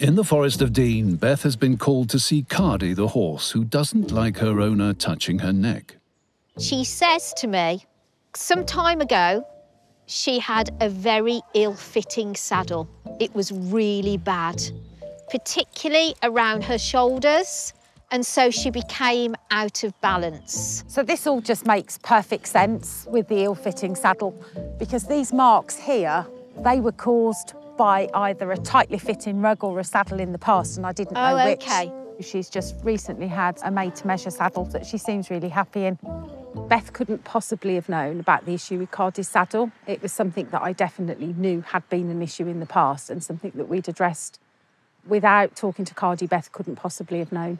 In the Forest of Dean, Beth has been called to see Cardi the horse, who doesn't like her owner touching her neck. She says to me, some time ago, she had a very ill-fitting saddle. It was really bad, particularly around her shoulders, and so she became out of balance. So this all just makes perfect sense with the ill-fitting saddle, because these marks here, they were caused by either a tightly fitting rug or a saddle in the past, and I didn't know which. Okay. She's just recently had a made-to-measure saddle that she seems really happy in. Beth couldn't possibly have known about the issue with Cardi's saddle. It was something that I definitely knew had been an issue in the past and something that we'd addressed. Without talking to Cardi, Beth couldn't possibly have known.